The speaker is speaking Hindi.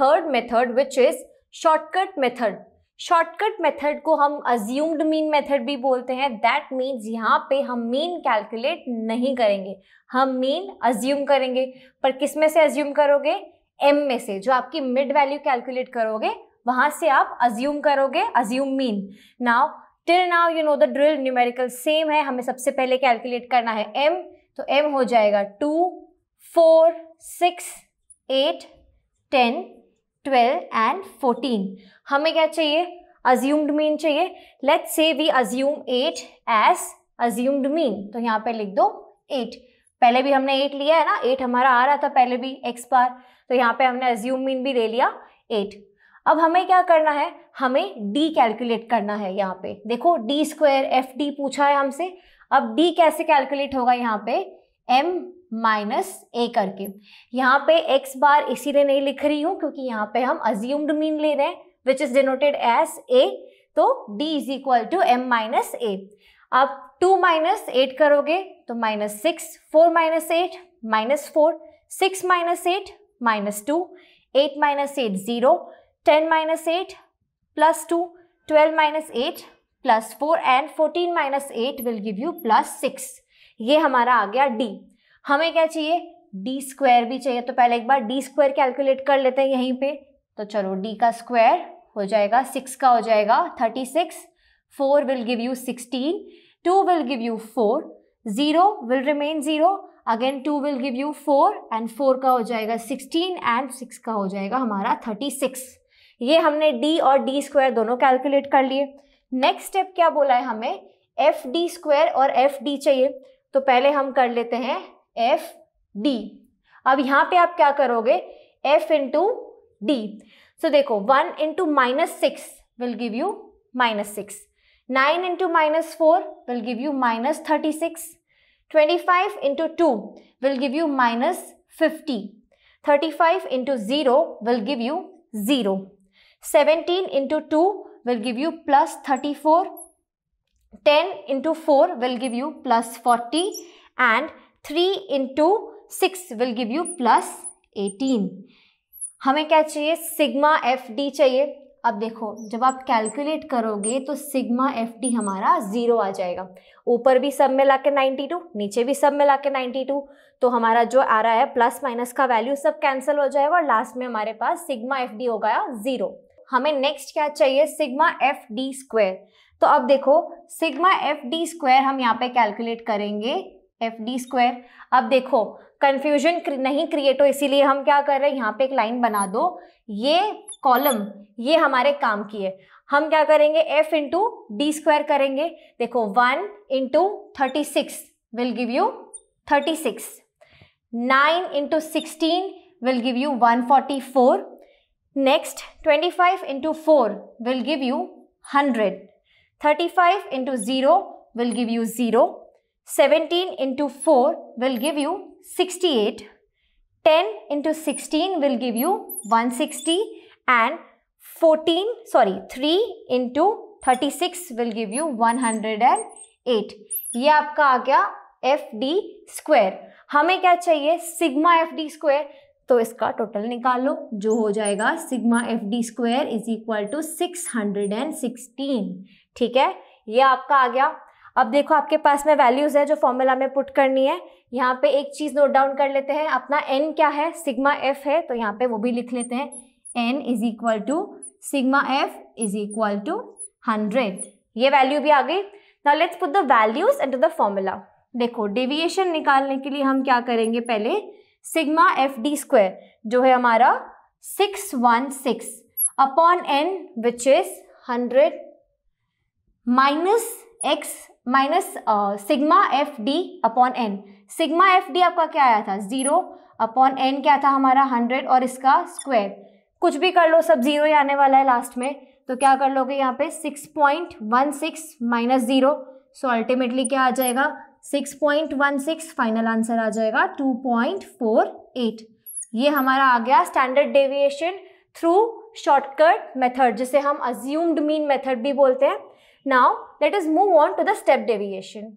Third method which is shortcut method. Shortcut method को हम अज्यूम्ड मीन मेथड भी बोलते हैं। दैट मीन्स यहाँ पे हम मीन कैलकुलेट नहीं करेंगे, हम मीन अज्यूम करेंगे। पर किस में से अज्यूम करोगे? एम में से, जो आपकी मिड वैल्यू कैलकुलेट करोगे वहाँ से आप अज्यूम करोगे, assume mean. Now till now you know the drill, numerical same है। हमें सबसे पहले कैलकुलेट करना है एम, तो एम हो जाएगा 2, 4, 6, 8, 10, 12 and 14। हमें क्या चाहिए? अज्यूम्ड मीन चाहिए। Let's say we assume 8 as assumed mean, तो यहाँ पे लिख दो 8। पहले भी हमने 8 लिया है ना, 8 हमारा आ रहा था पहले भी x बार, तो यहाँ पे हमने अज्यूम मीन भी ले लिया 8। अब हमें क्या करना है? हमें d कैलकुलेट करना है। यहाँ पे देखो d स्क्वायर एफ डी पूछा है हमसे। अब d कैसे कैलकुलेट होगा? यहाँ पे m माइनस ए करके। यहाँ पे x बार इसीलिए नहीं लिख रही हूँ क्योंकि यहाँ पे हम अज्यूम्ड मीन ले रहे हैं which is denoted as a, तो d is equal to M minus A. आप 2 माइनस 8 करोगे तो -6, 4 minus 8 -4, 6 minus 8 -2, 8 minus 8 0, 10 minus 8 +2, 12 minus 8 +4 and 14 minus 8 will give you +6। ये हमारा आ गया d। हमें क्या चाहिए? डी स्क्वायर भी चाहिए, तो पहले एक बार डी स्क्वायर कैलकुलेट कर लेते हैं यहीं पे। तो चलो डी का स्क्वायर हो जाएगा, 6 का हो जाएगा 36, 4 will give you 16, 2 will give you 4, 0 will remain 0, again 2 will give you 4 and 4 का हो जाएगा 16 एंड 6 का हो जाएगा हमारा 36। ये हमने डी और डी स्क्वायर दोनों कैलकुलेट कर लिए। नेक्स्ट स्टेप क्या बोला है हमें? एफ डी स्क्वायर और एफ डी चाहिए, तो पहले हम कर लेते हैं एफ डी। अब यहाँ पे आप क्या करोगे? F into D. सो देखो 1 into -6 will give you -6, 9 into -4 will give you -36, 25 into 2 will give you -50, 35 into 0 will give you 0, 17 into 2 will give you +34, 10 into 4 will give you +40 and 3 into 6 will give you +18। हमें क्या चाहिए? सिग्मा एफ डी चाहिए। अब देखो जब आप कैलकुलेट करोगे तो सिग्मा एफ डी हमारा 0 आ जाएगा। ऊपर भी सब में ला के 92, नीचे भी सब में ला के 92, तो हमारा जो आ रहा है प्लस माइनस का वैल्यू सब कैंसिल हो जाएगा और लास्ट में हमारे पास सिग्मा एफ डी होगा 0। हमें नेक्स्ट क्या चाहिए? Sigma F D square. तो अब देखो सिग्मा एफ डी स्क्वायर हम यहाँ पे कैलकुलेट करेंगे एफ डी स्क्वायर। अब देखो कंफ्यूजन नहीं क्रिएट हो, इसीलिए हम क्या कर रहे हैं, यहाँ पे एक लाइन बना दो। ये कॉलम ये हमारे काम की है। हम क्या करेंगे? एफ इंटू डी स्क्वायर करेंगे। देखो 1 into 36 will give you 36, 9 into 16 will give you 144, next 25 into 4 will give you 100, 35 into 0 will give you 0, 17 into 4 will give you 68, 10 into 16 will give you 160 and 3 into 36 will give you 108। ये आपका आ गया एफ डी स्क्वायर। हमें क्या चाहिए? Sigma F D square. तो इसका टोटल निकाल लो, जो हो जाएगा sigma F D square is equal to 616। ठीक है, ये आपका आ गया। अब देखो आपके पास में वैल्यूज है जो फॉर्मूला में पुट करनी है। यहाँ पे एक चीज नोट डाउन कर लेते हैं, अपना n क्या है? सिग्मा f है, तो यहाँ पे वो भी लिख लेते हैं। n is equal to sigma f is equal to 100। ये वैल्यू भी आ गई। Now let's put the values into the formula. देखो डेविएशन निकालने के लिए हम क्या करेंगे? पहले सिग्मा एफ डी स्क्वायर जो है हमारा 616 upon n which is 100 minus x minus sigma F D upon N. Sigma F D आपका क्या आया था? 0 अपॉन एन क्या था हमारा? 100 और इसका स्क्वायर। कुछ भी कर लो, सब 0 ही आने वाला है लास्ट में। तो क्या कर लोगे यहाँ पे? 6.16 माइनस 0, सो अल्टीमेटली क्या आ जाएगा? 6.16। फाइनल आंसर आ जाएगा 2.48। ये हमारा आ गया standard deviation through shortcut method, जिसे हम अज्यूम्ड मीन मेथड भी बोलते हैं। Now let us move on to the step deviation.